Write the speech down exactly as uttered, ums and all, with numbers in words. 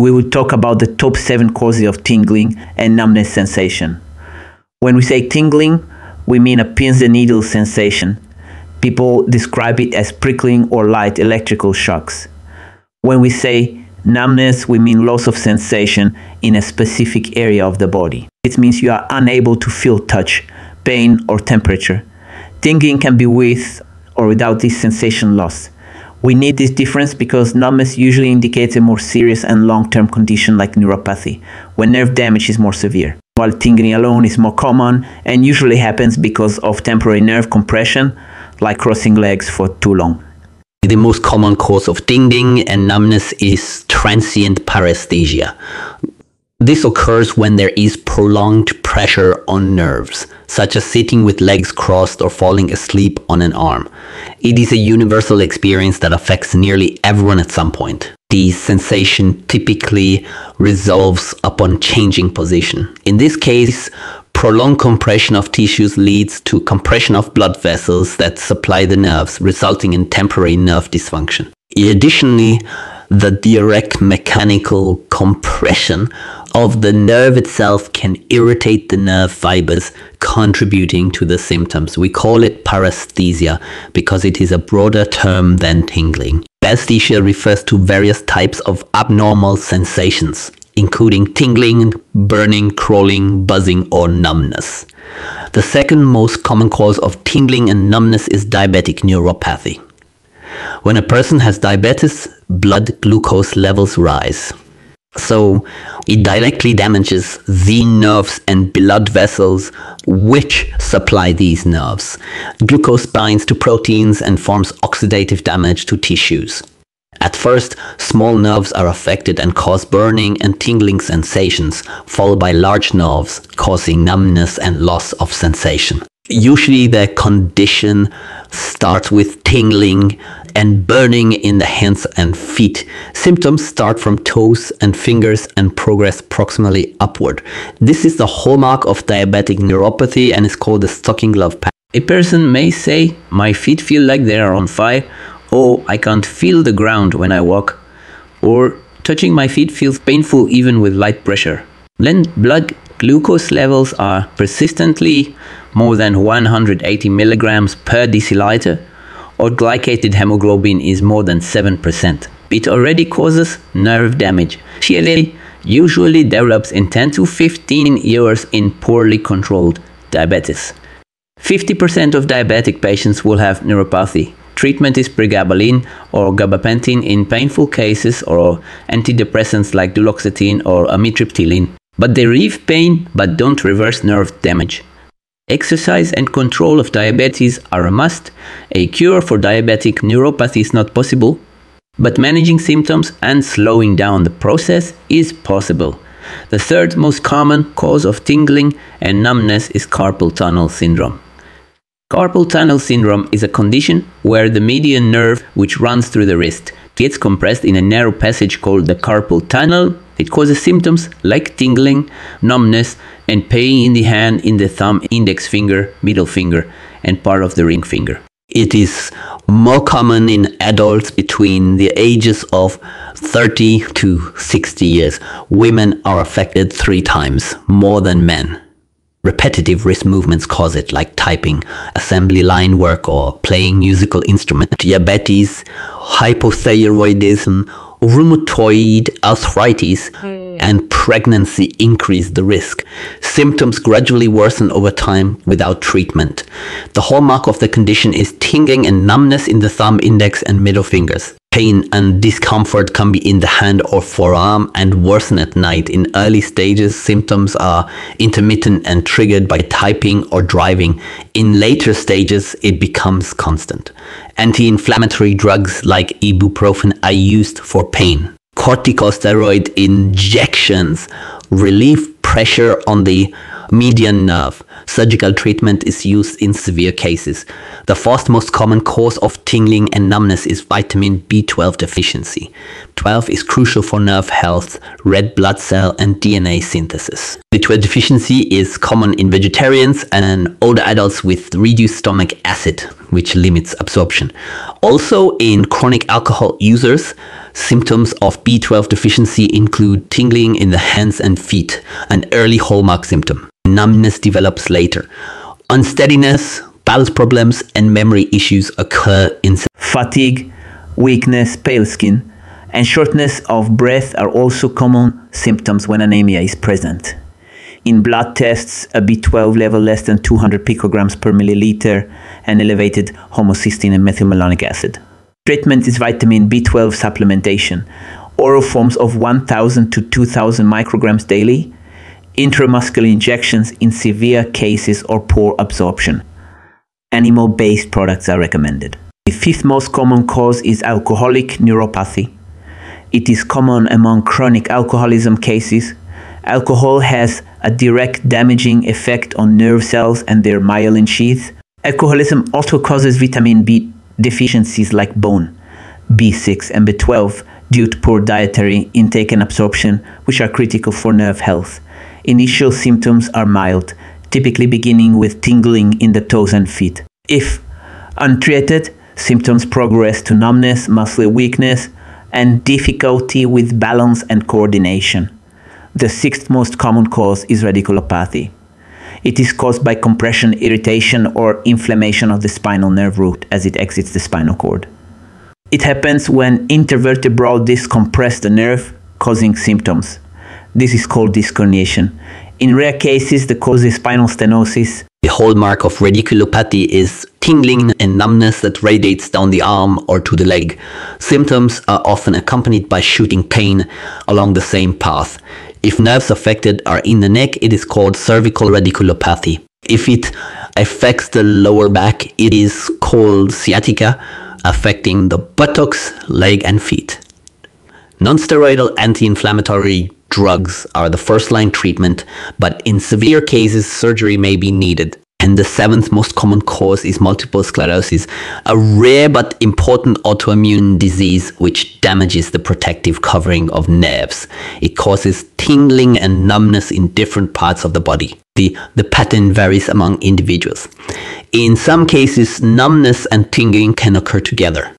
we will talk about the top seven causes of tingling and numbness sensation. When we say tingling, we mean a pins and needles sensation. People describe it as prickling or light electrical shocks. When we say numbness, we mean loss of sensation in a specific area of the body. It means you are unable to feel touch, pain, or temperature. Tingling can be with or without this sensation loss. We need this difference because numbness usually indicates a more serious and long-term condition like neuropathy, when nerve damage is more severe, while tingling alone is more common and usually happens because of temporary nerve compression, like crossing legs for too long. The most common cause of tingling and numbness is transient paresthesia. This occurs when there is prolonged pressure on nerves, such as sitting with legs crossed or falling asleep on an arm. It is a universal experience that affects nearly everyone at some point. The sensation typically resolves upon changing position. In this case, prolonged compression of tissues leads to compression of blood vessels that supply the nerves, resulting in temporary nerve dysfunction. Additionally, the direct mechanical compression of the nerve itself can irritate the nerve fibers, contributing to the symptoms. We call it paresthesia because it is a broader term than tingling. Paresthesia refers to various types of abnormal sensations, including tingling, burning, crawling, buzzing, or numbness. The second most common cause of tingling and numbness is diabetic neuropathy. When a person has diabetes, blood glucose levels rise. So it directly damages the nerves and blood vessels which supply these nerves. Glucose binds to proteins and forms oxidative damage to tissues. At first, small nerves are affected and cause burning and tingling sensations, followed by large nerves causing numbness and loss of sensation. Usually their condition starts with tingling and burning in the hands and feet. Symptoms start from toes and fingers and progress proximally upward. This is the hallmark of diabetic neuropathy and is called the stocking glove pattern. A person may say, "My feet feel like they are on fire," or "I can't feel the ground when I walk," or "Touching my feet feels painful even with light pressure." When blood glucose levels are persistently more than one hundred eighty milligrams per deciliter, or glycated hemoglobin is more than seven percent. It already causes nerve damage. Paresthesia usually develops in ten to fifteen years in poorly controlled diabetes. fifty percent of diabetic patients will have neuropathy. Treatment is pregabalin or gabapentin in painful cases, or antidepressants like duloxetine or amitriptyline, but they relieve pain but don't reverse nerve damage. Exercise and control of diabetes are a must. A cure for diabetic neuropathy is not possible, but managing symptoms and slowing down the process is possible. The third most common cause of tingling and numbness is carpal tunnel syndrome. Carpal tunnel syndrome is a condition where the median nerve, which runs through the wrist, gets compressed in a narrow passage called the carpal tunnel. It causes symptoms like tingling, numbness, and pain in the hand, in the thumb, index finger, middle finger, and part of the ring finger. It is more common in adults between the ages of thirty to sixty years. Women are affected three times more than men. Repetitive wrist movements cause it, like typing, assembly line work, or playing musical instruments. Diabetes, hypothyroidism, rheumatoid arthritis, and pregnancy increase the risk. Symptoms gradually worsen over time without treatment. The hallmark of the condition is tingling and numbness in the thumb, index, and middle fingers. Pain and discomfort can be in the hand or forearm and worsen at night. In early stages, symptoms are intermittent and triggered by typing or driving. In later stages, it becomes constant. Anti-inflammatory drugs like ibuprofen are used for pain. Corticosteroid injections relieve pressure on the median nerve. Surgical treatment is used in severe cases. The fourth most common cause of tingling and numbness is vitamin B twelve deficiency. B twelve is crucial for nerve health, red blood cell, and D N A synthesis. B twelve deficiency is common in vegetarians and older adults with reduced stomach acid. which limits absorption. Also, in chronic alcohol users, symptoms of B twelve deficiency include tingling in the hands and feet, an early hallmark symptom. Numbness develops later. Unsteadiness, balance problems, and memory issues occur in fatigue, weakness, pale skin, and shortness of breath are also common symptoms when anemia is present. In blood tests, a B twelve level less than two hundred picograms per milliliter and elevated homocysteine and methylmalonic acid. Treatment is vitamin B twelve supplementation, oral forms of one thousand to two thousand micrograms daily, intramuscular injections in severe cases or poor absorption. Animal-based products are recommended. The fifth most common cause is alcoholic neuropathy. It is common among chronic alcoholism cases. Alcohol has a direct damaging effect on nerve cells and their myelin sheath. Alcoholism also causes vitamin B deficiencies like bone, B six and B twelve due to poor dietary intake and absorption, which are critical for nerve health. Initial symptoms are mild, typically beginning with tingling in the toes and feet. If untreated, symptoms progress to numbness, muscle weakness, and difficulty with balance and coordination. The sixth most common cause is radiculopathy. It is caused by compression, irritation, or inflammation of the spinal nerve root as it exits the spinal cord. It happens when intervertebral discs compress the nerve, causing symptoms. This is called disc herniation. In rare cases, the cause is spinal stenosis. The hallmark of radiculopathy is tingling and numbness that radiates down the arm or to the leg. Symptoms are often accompanied by shooting pain along the same path. If nerves affected are in the neck, it is called cervical radiculopathy. If it affects the lower back, it is called sciatica, affecting the buttocks, leg and feet. Non-steroidal anti-inflammatory drugs are the first-line treatment, but in severe cases, surgery may be needed. And the seventh most common cause is multiple sclerosis, a rare but important autoimmune disease which damages the protective covering of nerves. It causes tingling and numbness in different parts of the body. The, the pattern varies among individuals. In some cases, numbness and tingling can occur together.